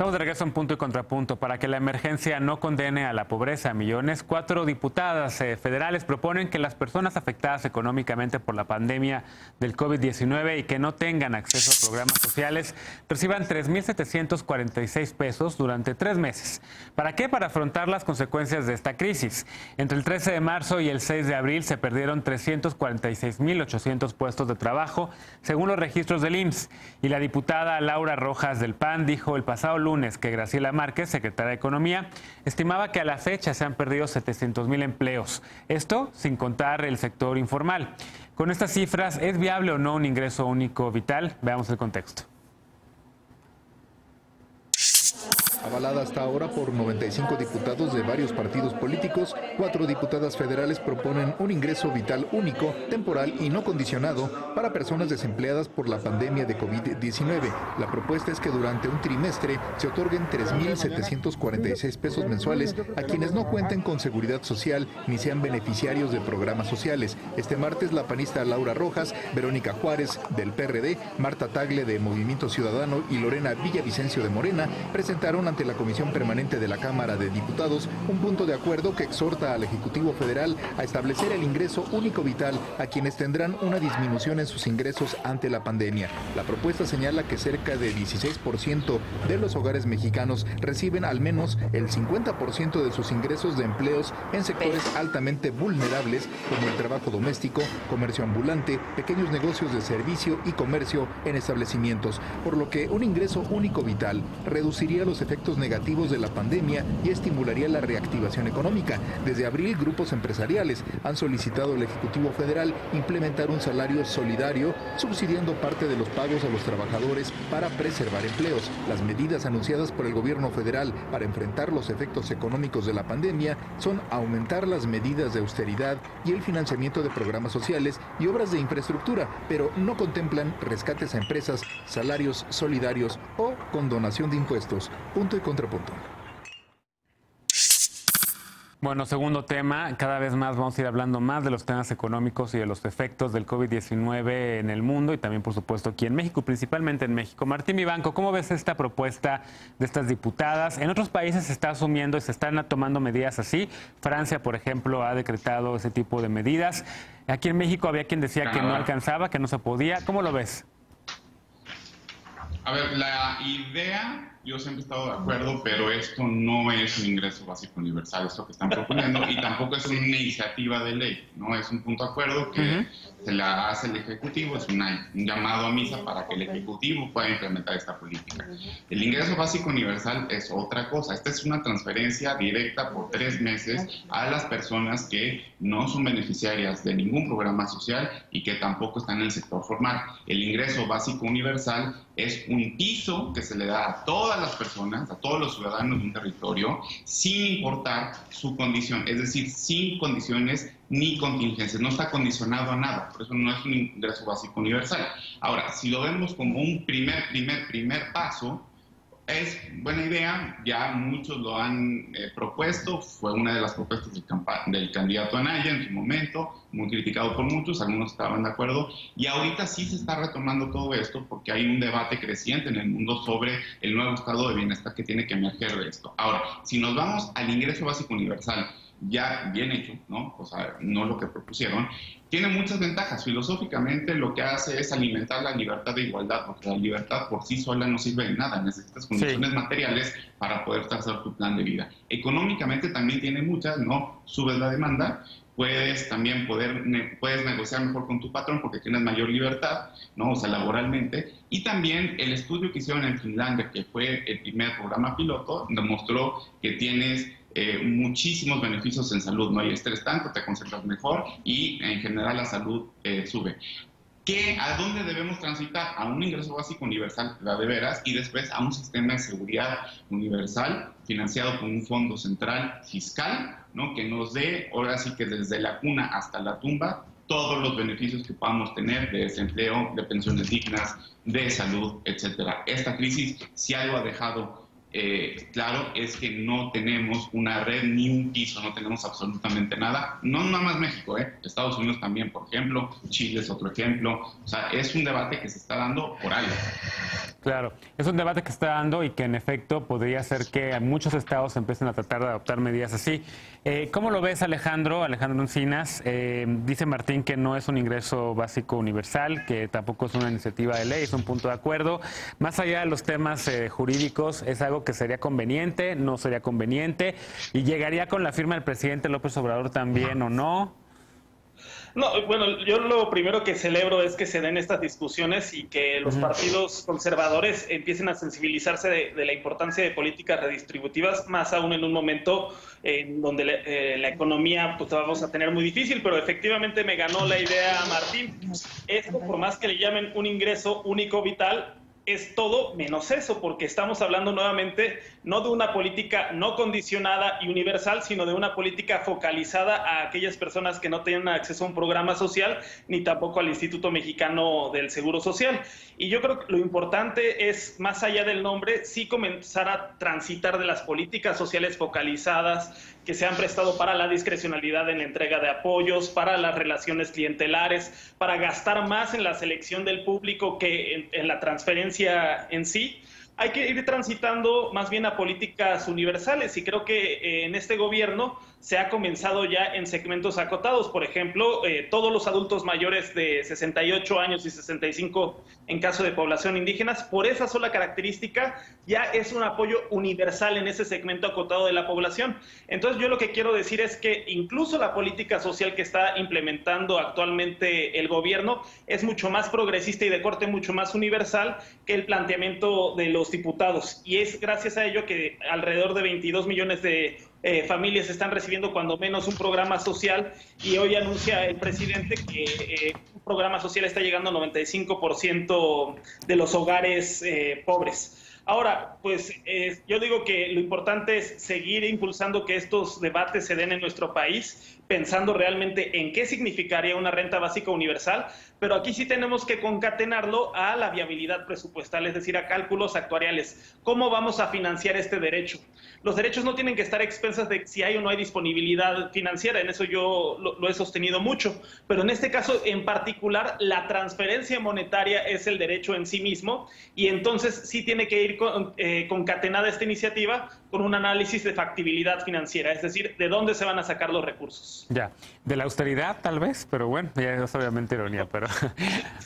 Estamos de regreso en Punto y Contrapunto. Para que la emergencia no condene a la pobreza a millones, 4 diputadas federales proponen que las personas afectadas económicamente por la pandemia del COVID-19 y que no tengan acceso a programas sociales reciban 3,746 pesos durante 3 meses. ¿Para qué? Para afrontar las consecuencias de esta crisis. Entre el 13 de marzo y el 6 de abril se perdieron 346,800 puestos de trabajo, según los registros del IMSS. Y la diputada Laura Rojas del PAN dijo el pasado lunes que Graciela Márquez, secretaria de Economía, estimaba que a la fecha se han perdido 700,000 empleos, esto sin contar el sector informal. Con estas cifras, ¿es viable o no un ingreso único vital? Veamos el contexto. Avalada hasta ahora por 95 diputados de varios partidos políticos, 4 diputadas federales proponen un ingreso vital único, temporal y no condicionado para personas desempleadas por la pandemia de COVID-19. La propuesta es que durante un trimestre se otorguen 3,746 pesos mensuales a quienes no cuenten con seguridad social ni sean beneficiarios de programas sociales. Este martes, la panista Laura Rojas, Verónica Juárez del PRD, Marta Tagle de Movimiento Ciudadano y Lorena Villavicencio de Morena presentaron ante la Comisión Permanente de la Cámara de Diputados un punto de acuerdo que exhorta al Ejecutivo Federal a establecer el ingreso único vital a quienes tendrán una disminución en sus ingresos ante la pandemia. La propuesta señala que cerca de 16% de los hogares mexicanos reciben al menos el 50% de sus ingresos de empleos en sectores altamente vulnerables como el trabajo doméstico, comercio ambulante, pequeños negocios de servicio y comercio en establecimientos, por lo que un ingreso único vital reduciría los efectos negativos de la pandemia y estimularía la reactivación económica. Desde abril, grupos empresariales han solicitado al Ejecutivo Federal implementar un salario solidario, subsidiando parte de los pagos a los trabajadores para preservar empleos. Las medidas anunciadas por el gobierno federal para enfrentar los efectos económicos de la pandemia son aumentar las medidas de austeridad y el financiamiento de programas sociales y obras de infraestructura, pero no contemplan rescates a empresas, salarios solidarios o condonación de impuestos. Punto y Contrapunto. Bueno, segundo tema, cada vez más vamos a ir hablando más de los temas económicos y de los efectos del COVID-19 en el mundo y también, por supuesto, aquí en México, principalmente en México. Martín Ibanco, ¿cómo ves esta propuesta de estas diputadas? En otros países se está asumiendo y se están tomando medidas así. Francia, por ejemplo, ha decretado ese tipo de medidas. Aquí en México había quien decía que no alcanzaba, que no se podía. ¿Cómo lo ves? A ver, la idea, yo siempre he estado de acuerdo, pero esto no es un ingreso básico universal, esto que están proponiendo, y tampoco es una iniciativa de ley, ¿no? Es un punto de acuerdo que se la hace el Ejecutivo, es un llamado a misa para que el Ejecutivo pueda implementar esta política. El ingreso básico universal es otra cosa, esta es una transferencia directa por 3 meses a las personas que no son beneficiarias de ningún programa social y que tampoco están en el sector formal. El ingreso básico universal es un piso que se le da a todas las personas, a todos los ciudadanos de un territorio, sin importar su condición, es decir, sin condiciones ni contingencias, no está condicionado a nada, por eso no es un ingreso básico universal. Ahora, si lo vemos como un primer paso, es buena idea, ya muchos lo han propuesto, fue una de las propuestas del candidato Anaya en su momento, muy criticado por muchos, algunos estaban de acuerdo, y ahorita sí se está retomando todo esto porque hay un debate creciente en el mundo sobre el nuevo estado de bienestar que tiene que emerger de esto. Ahora, si nos vamos al ingreso básico universal, ya bien hecho, ¿no? O sea, no lo que propusieron, tiene muchas ventajas. Filosóficamente lo que hace es alimentar la libertad de igualdad, porque la libertad por sí sola no sirve de nada, necesitas condiciones materiales para poder trazar tu plan de vida. Económicamente también tiene muchas, ¿no? Subes la demanda, puedes negociar mejor con tu patrón porque tienes mayor libertad, ¿no? O sea, laboralmente. Y también el estudio que hicieron en Finlandia, que fue el primer programa piloto, demostró que tienes muchísimos beneficios en salud, no hay estrés tanto, te concentras mejor y en general la salud sube. ¿A dónde debemos transitar? A un ingreso básico universal, la de veras, y después a un sistema de seguridad universal financiado con un fondo central fiscal, ¿no? Que nos dé, ahora sí que desde la cuna hasta la tumba, todos los beneficios que podamos tener de desempleo, de pensiones dignas, de salud, etcétera. Esta crisis, si algo ha dejado claro es que no tenemos una red ni un piso, no tenemos absolutamente nada. No nada más México, Estados Unidos también, por ejemplo, Chile es otro ejemplo. O sea, es un debate que se está dando por algo. Claro, es un debate que está dando y que en efecto podría ser que muchos estados empiecen a tratar de adoptar medidas así. ¿Cómo lo ves, Alejandro? Alejandro Encinas, dice Martín que no es un ingreso básico universal, que tampoco es una iniciativa de ley, es un punto de acuerdo. Más allá de los temas jurídicos, es algo que sería conveniente, no sería conveniente, y llegaría con la firma del presidente López Obrador también, ¿o no? No, bueno, yo lo primero que celebro es que se den estas discusiones y que los partidos conservadores empiecen a sensibilizarse de la importancia de políticas redistributivas, más aún en un momento en donde la economía pues vamos a tener muy difícil, pero efectivamente me ganó la idea Martín. Esto, por más que le llamen un ingreso único vital, es todo menos eso, porque estamos hablando nuevamente no de una política no condicionada y universal, sino de una política focalizada a aquellas personas que no tienen acceso a un programa social, ni tampoco al Instituto Mexicano del Seguro Social. Y yo creo que lo importante es, más allá del nombre, sí comenzar a transitar de las políticas sociales focalizadas que se han prestado para la discrecionalidad en la entrega de apoyos, para las relaciones clientelares, para gastar más en la selección del público que en la transferencia en sí. Hay que ir transitando más bien a políticas universales, y creo que en este gobierno se ha comenzado ya en segmentos acotados. Por ejemplo, todos los adultos mayores de 68 años y 65 en caso de población indígena, por esa sola característica ya es un apoyo universal en ese segmento acotado de la población. Entonces yo lo que quiero decir es que incluso la política social que está implementando actualmente el gobierno es mucho más progresista y de corte mucho más universal que el planteamiento de los diputados, y es gracias a ello que alrededor de 22 millones de familias están recibiendo cuando menos un programa social, y hoy anuncia el presidente que un programa social está llegando al 95% de los hogares pobres. Ahora, pues yo digo que lo importante es seguir impulsando que estos debates se den en nuestro país, pensando realmente en qué significaría una renta básica universal, pero aquí sí tenemos que concatenarlo a la viabilidad presupuestal, es decir, a cálculos actuariales. ¿Cómo vamos a financiar este derecho? Los derechos no tienen que estar a expensas de si hay o no hay disponibilidad financiera, en eso yo lo he sostenido mucho, pero en este caso en particular la transferencia monetaria es el derecho en sí mismo, y entonces sí tiene que ir concatenada esta iniciativa con un análisis de factibilidad financiera, es decir, de dónde se van a sacar los recursos. Ya, de la austeridad tal vez, pero bueno, ya es obviamente ironía, pero...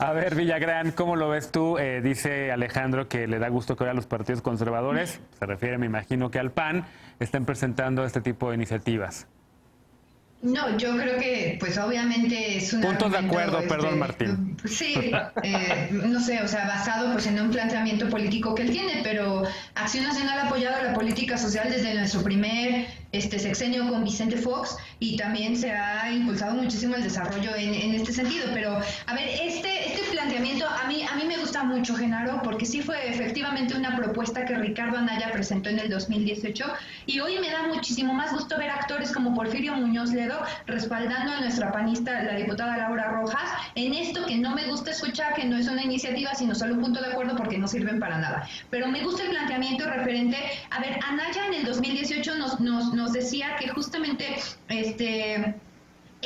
A ver, Villagrán, ¿cómo lo ves tú? Dice Alejandro que le da gusto que ahora los partidos conservadores, se refiere me imagino que al PAN, estén presentando este tipo de iniciativas. No, yo creo que, pues obviamente es un punto de acuerdo, perdón Martín. Sí, no sé, o sea, basado pues en un planteamiento político que él tiene, pero Acción Nacional ha apoyado la política social desde nuestro primer sexenio con Vicente Fox, y también se ha impulsado muchísimo el desarrollo en este sentido. Pero, a ver, este planteamiento a mí me gusta mucho, Genaro, porque sí fue efectivamente una propuesta que Ricardo Anaya presentó en el 2018, y hoy me da muchísimo más gusto ver actores como Porfirio Muñoz Ledo respaldando a nuestra panista, la diputada Laura Rojas, en esto que no me gusta escuchar, que no es una iniciativa, sino solo un punto de acuerdo, porque no sirven para nada. Pero me gusta el planteamiento referente, a ver, Anaya en el 2018 nos decía que justamente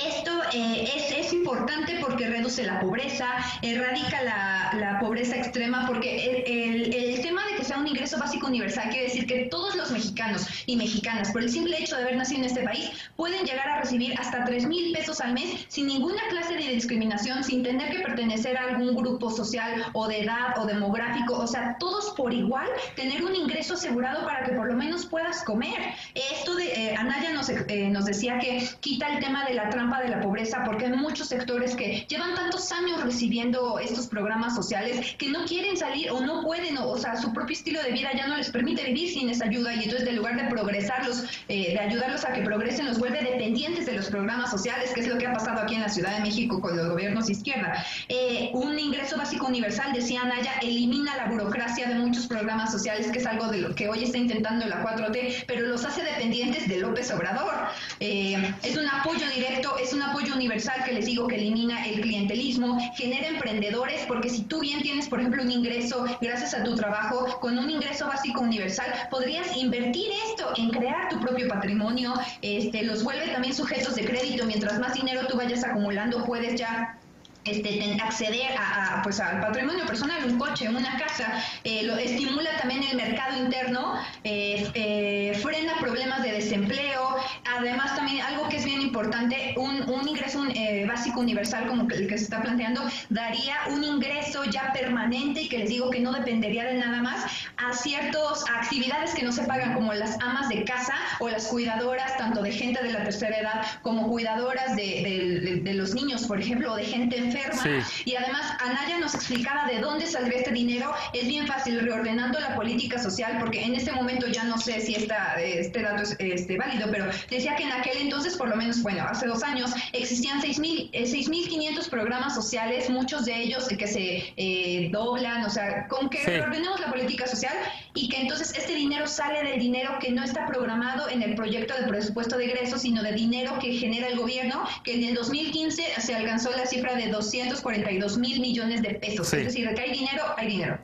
esto es importante porque reduce la pobreza, erradica la pobreza extrema, porque el tema de que sea un ingreso básico universal quiere decir que todos los mexicanos y mexicanas, por el simple hecho de haber nacido en este país, pueden llegar a recibir hasta 3,000 pesos al mes sin ninguna clase de discriminación, sin tener que pertenecer a algún grupo social o de edad o demográfico. O sea, todos por igual tener un ingreso asegurado para que por lo menos puedas comer. Esto de Anaya nos decía que quita el tema de la trampa de la pobreza, porque hay muchos sectores que llevan tantos años recibiendo estos programas sociales que no quieren salir o no pueden, o sea, su propio estilo de vida ya no les permite vivir sin esa ayuda, y entonces en lugar de progresarlos, de ayudarlos a que progresen, los vuelve dependientes de los programas sociales, que es lo que ha pasado aquí en la Ciudad de México con los gobiernos de izquierda. Un ingreso básico universal, decía Anaya, elimina la burocracia de muchos programas sociales, que es algo de lo que hoy está intentando la 4T, pero los hace dependientes de López Obrador. Es un apoyo directo es un apoyo universal que les digo que elimina el clientelismo, genera emprendedores, porque si tú bien tienes, por ejemplo, un ingreso gracias a tu trabajo, con un ingreso básico universal, podrías invertir esto en crear tu propio patrimonio, los vuelve también sujetos de crédito. Mientras más dinero tú vayas acumulando, puedes ya acceder al patrimonio personal, un coche, una casa. Lo estimula también el mercado interno, frena problemas de desempleo. Además, también algo que es bien importante, un ingreso básico universal como el que se está planteando, daría un ingreso ya permanente y que les digo que no dependería de nada más a ciertas actividades que no se pagan, como las amas de casa o las cuidadoras, tanto de gente de la tercera edad como cuidadoras de los niños, por ejemplo, o de gente enferma. Sí. Y además Anaya nos explicaba de dónde saldría este dinero. Es bien fácil, reordenando la política social, porque en este momento ya no sé si este dato es válido, pero decía que en aquel entonces, por lo menos, bueno, hace 2 años, existían 6.500 programas sociales, muchos de ellos que se doblan, o sea, con que reordenemos la política social y que entonces este dinero sale del dinero que no está programado en el proyecto de presupuesto de egresos, sino de dinero que genera el gobierno, que en el 2015 se alcanzó la cifra de 242,000 millones de pesos. Sí. Es decir, que hay dinero, hay dinero.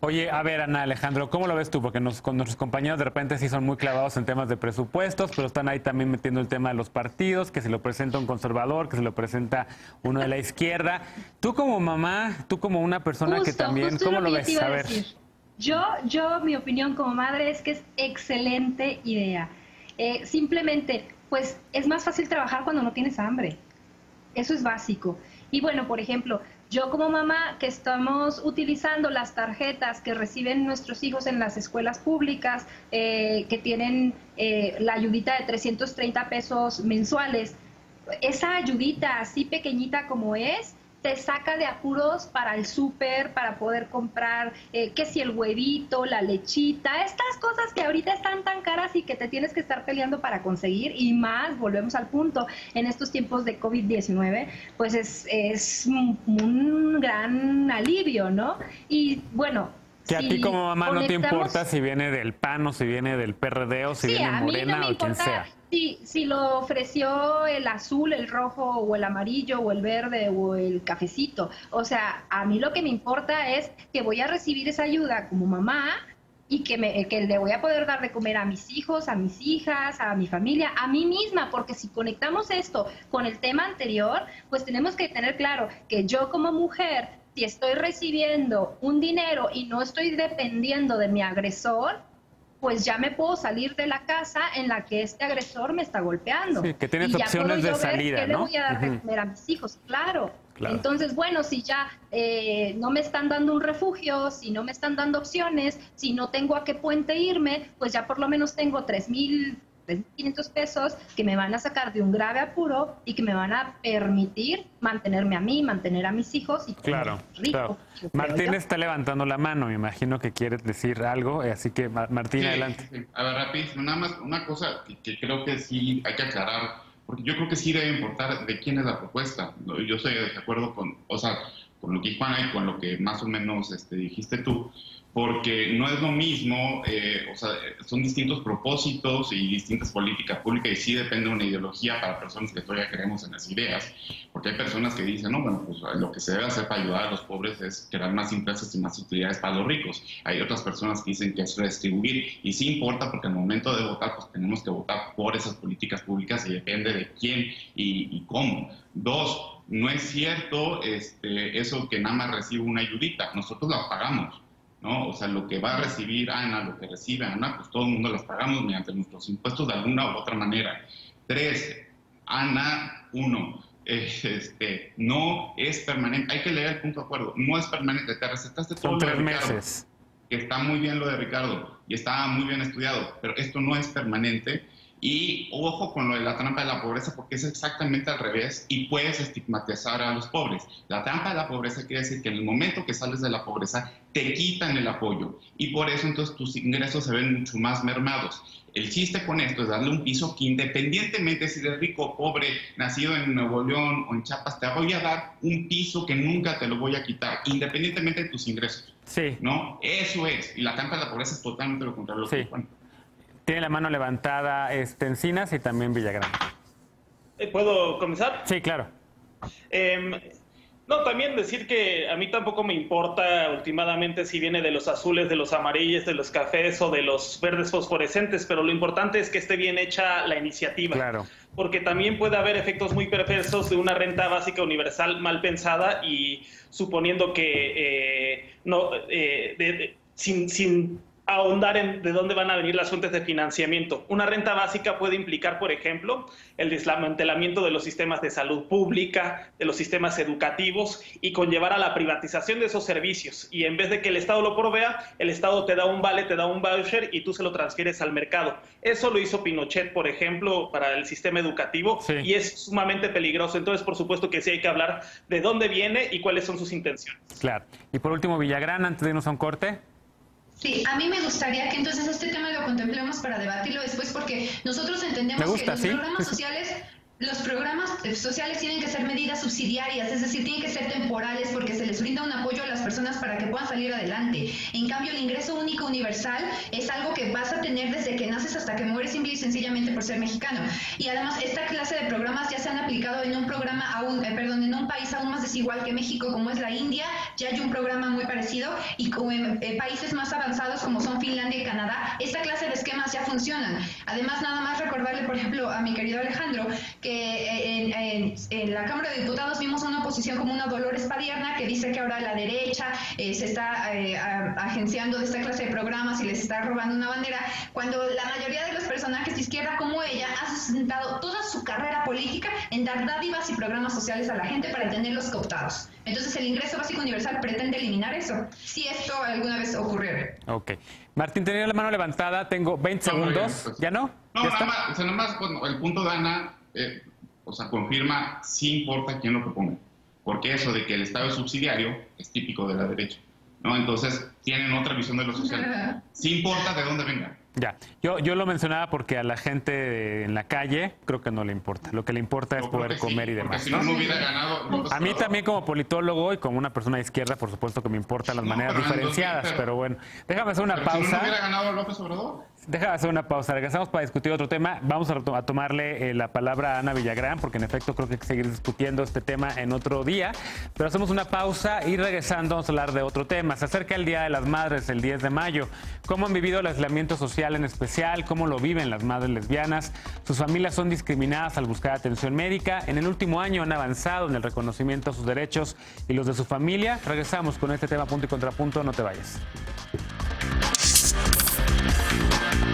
Oye, a ver, Ana, Alejandro, ¿cómo lo ves tú? Porque con nuestros compañeros de repente sí son muy clavados en temas de presupuestos, pero están ahí también metiendo el tema de los partidos, que se lo presenta un conservador, que se lo presenta uno de la izquierda. Tú como mamá, tú como una persona que también, ¿cómo lo ves? A ver. Yo, mi opinión como madre es que es excelente idea. Simplemente, pues, es más fácil trabajar cuando no tienes hambre. Eso es básico. Y bueno, por ejemplo, yo como mamá que estamos utilizando las tarjetas que reciben nuestros hijos en las escuelas públicas, que tienen la ayudita de 330 pesos mensuales, esa ayudita así pequeñita como es, te saca de apuros para el súper, para poder comprar, que si el huevito, la lechita, estas cosas que ahorita están tan caras y que te tienes que estar peleando para conseguir, y más, volvemos al punto, en estos tiempos de COVID-19, pues es un gran alivio, ¿no? Y bueno, que a ti como mamá no te importa si viene del PAN o si viene del PRD o si viene Morena o quien sea. Sí, si lo ofreció el azul, el rojo o el amarillo o el verde o el cafecito. O sea, a mí lo que me importa es que voy a recibir esa ayuda como mamá y que le voy a poder dar de comer a mis hijos, a mis hijas, a mi familia, a mí misma, porque si conectamos esto con el tema anterior, pues tenemos que tener claro que yo como mujer, si estoy recibiendo un dinero y no estoy dependiendo de mi agresor, pues ya me puedo salir de la casa en la que este agresor me está golpeando. Sí, que tienes opciones de salida, ¿no? Le voy a dar de comer a mis hijos, claro. Entonces, bueno, si ya no me están dando un refugio, si no me están dando opciones, si no tengo a qué puente irme, pues ya por lo menos tengo 3.500 pesos que me van a sacar de un grave apuro y que me van a permitir mantenerme a mí, mantener a mis hijos. Y claro. Martín está levantando la mano, me imagino que quiere decir algo, así que Martín, sí, adelante. A ver, rápido, nada más una cosa que creo que sí hay que aclarar, porque yo creo que sí debe importar de quién es la propuesta. Yo estoy de acuerdo con lo que Juana y con lo que más o menos dijiste tú, porque no es lo mismo, son distintos propósitos y distintas políticas públicas, y sí depende de una ideología para personas que todavía creemos en las ideas, porque hay personas que dicen, no, bueno, pues lo que se debe hacer para ayudar a los pobres es crear más impuestos y más utilidades para los ricos. Hay otras personas que dicen que es redistribuir, y sí importa, porque al momento de votar, pues tenemos que votar por esas políticas públicas y depende de quién y cómo. 2, no es cierto eso que nada más recibe una ayudita, nosotros la pagamos. ¿No? O sea, lo que va a recibir Ana, lo que recibe Ana, pues todo el mundo las pagamos mediante nuestros impuestos de alguna u otra manera. 3, Ana, 1, no es permanente, hay que leer el punto de acuerdo, no es permanente, te recetaste todo. Son 3 meses. Que está muy bien lo de Ricardo, y está muy bien estudiado, pero esto no es permanente. Y ojo con lo de la trampa de la pobreza, porque es exactamente al revés y puedes estigmatizar a los pobres. La trampa de la pobreza quiere decir que en el momento que sales de la pobreza te quitan el apoyo, y por eso entonces tus ingresos se ven mucho más mermados. El chiste con esto es darle un piso que, independientemente si eres rico o pobre, nacido en Nuevo León o en Chiapas, te voy a dar un piso que nunca te lo voy a quitar, independientemente de tus ingresos. Sí. ¿No? Eso es. Y la trampa de la pobreza es totalmente lo contrario. Sí. Tiene la mano levantada Encinas y también Villagrán. ¿Puedo comenzar? Sí, claro. No, también decir que a mí tampoco me importa últimamente si viene de los azules, de los amarillos, de los cafés o de los verdes fosforescentes, pero lo importante es que esté bien hecha la iniciativa. Claro. Porque también puede haber efectos muy perversos de una renta básica universal mal pensada y suponiendo que sin ahondar en de dónde van a venir las fuentes de financiamiento. Una renta básica puede implicar, por ejemplo, el desmantelamiento de los sistemas de salud pública, de los sistemas educativos y conllevar a la privatización de esos servicios. Y en vez de que el Estado lo provea, el Estado te da un vale, te da un voucher y tú se lo transfieres al mercado. Eso lo hizo Pinochet, por ejemplo, para el sistema educativo y es sumamente peligroso. Entonces, por supuesto que sí hay que hablar de dónde viene y cuáles son sus intenciones. Claro. Y por último, Villagrán, antes de irnos a un corte. Sí, a mí me gustaría que entonces este tema lo contemplemos para debatirlo después, porque nosotros entendemos que los programas sociales... Los programas sociales tienen que ser medidas subsidiarias, es decir, tienen que ser temporales porque se les brinda un apoyo a las personas para que puedan salir adelante. En cambio, el ingreso único universal es algo que vas a tener desde que naces hasta que mueres, simple y sencillamente por ser mexicano. Y además, esta clase de programas ya se han aplicado en un programa aún, en un país aún más desigual que México, como es la India. Ya hay un programa muy parecido y en países más avanzados como son Finlandia y Canadá, esta clase de esquemas ya funcionan. Además, nada más recordarle, por ejemplo, a mi querido Alejandro, que en la Cámara de Diputados vimos una oposición como una Dolores Padierna que dice que ahora la derecha se está agenciando de esta clase de programas y les está robando una bandera, cuando la mayoría de los personajes de izquierda como ella ha sustentado toda su carrera política en dar dádivas y programas sociales a la gente para tenerlos cooptados. Entonces el ingreso básico universal pretende eliminar eso, si esto alguna vez ocurriera. Ok. Martín, tenía la mano levantada, tengo 20 segundos. Bien, pues, ¿ya no? No, nada más bueno, el punto de Ana... confirma, sí importa quién lo propone, porque eso de que el Estado es subsidiario es típico de la derecha, ¿no? Entonces tienen otra visión de lo social, sí importa de dónde venga. Ya, yo lo mencionaba porque a la gente en la calle creo que no le importa, lo que le importa es poder comer y demás. Si no, no hubiera ganado López Obrador. A mí también como politólogo y como una persona de izquierda, por supuesto que me importan las maneras diferenciadas, pero bueno, déjame hacer una pausa. Si no hubiera ganado López Obrador. Déjame hacer una pausa, regresamos para discutir otro tema. Vamos a tomarle la palabra a Ana Villagrán, porque en efecto creo que hay que seguir discutiendo este tema en otro día. Pero hacemos una pausa y regresando vamos a hablar de otro tema. Se acerca el Día de las Madres, el 10 de mayo. ¿Cómo han vivido el aislamiento social en especial? ¿Cómo lo viven las madres lesbianas? ¿Sus familias son discriminadas al buscar atención médica? En el último año han avanzado en el reconocimiento de sus derechos y los de su familia. Regresamos con este tema Punto y Contrapunto. No te vayas. We'll be right back.